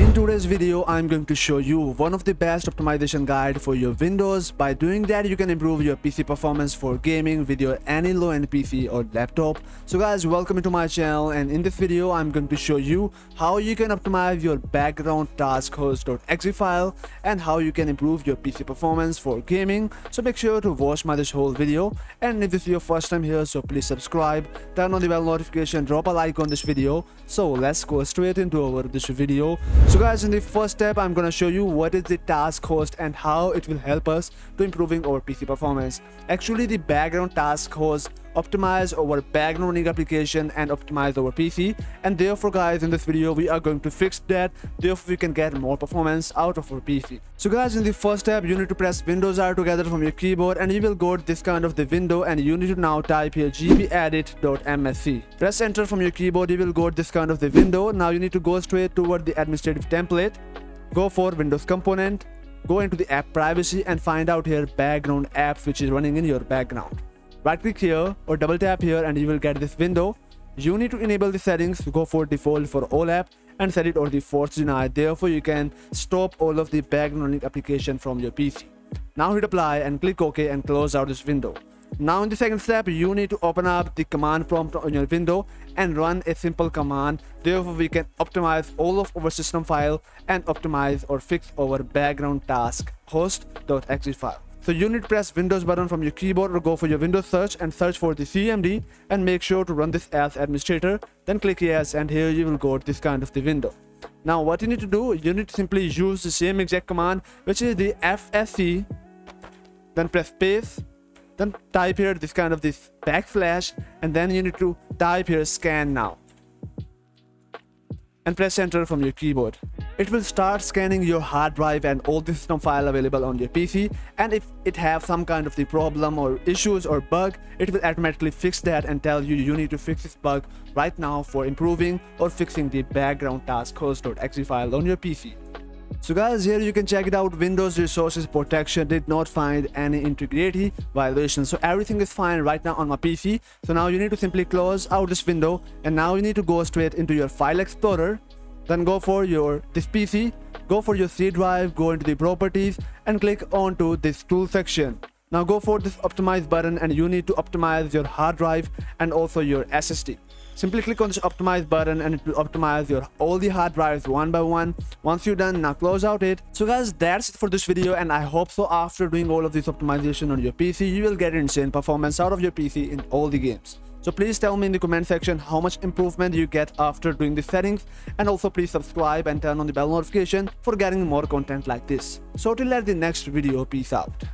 In today's video, I'm going to show you one of the best optimization guide for your Windows. By doing that, you can improve your PC performance for gaming with your any low-end PC or laptop. So guys, welcome to my channel, and in this video, I'm going to show you how you can optimize your background task host.exe file and how you can improve your PC performance for gaming. So make sure to watch this whole video, and if this is your first time here, so please subscribe, turn on the bell notification, drop a like on this video. So let's go straight into this video. So guys, in the first step, I'm gonna show you what is the task host and how it will help us to improving our PC performance. Actually, the background task host optimize our background running application and optimize our PC, and therefore guys, in this video we are going to fix that, therefore we can get more performance out of our PC. So guys, in the first step, you need to press Windows R together from your keyboard, and you will go to this kind of the window, and you need to now type here gpedit.msc. Press enter from your keyboard, you will go to this kind of the window. Now you need to go straight toward the administrative template, go for Windows component, go into the app privacy, and find out here background apps which is running in your background. Right click here or double tap here, and you will get this window. You need to enable the settings, go for default for all apps and set it on the force deny. Therefore you can stop all of the background application from your PC. Now hit apply and click OK and close out this window. Now in the second step, you need to open up the command prompt on your window and run a simple command. Therefore we can optimize all of our system file and optimize or fix our background task host.exe file. So you need to press Windows button from your keyboard or go for your Windows search and search for the CMD and make sure to run this as administrator. Then click yes, and here you will go to this kind of the window. Now what you need to do, you need to simply use the same exact command, which is the FSE. Then press space. Then type here this kind of this backslash, and then you need to type here scan now. And press enter from your keyboard. It will start scanning your hard drive and all the system file available on your PC, and if it have some kind of the problem or issues or bug, it will automatically fix that and tell you you need to fix this bug right now for improving or fixing the background task host.exe file on your PC. So guys, here you can check it out. Windows resources protection did not find any integrity violation, so everything is fine right now on my PC. So now you need to simply close out this window, and now you need to go straight into your file explorer. Then go for your this PC, go for your C drive, go into the properties and click onto this tool section. Now go for this optimize button, and you need to optimize your hard drive and also your SSD. Simply click on this optimize button, and it will optimize your all the hard drives one by one. Once you're done, now close out it. So guys, that's it for this video, and I hope so after doing all of this optimization on your PC, you will get insane performance out of your PC in all the games. So please tell me in the comment section how much improvement you get after doing the settings, and also please subscribe and turn on the bell notification for getting more content like this. So till at the next video, peace out.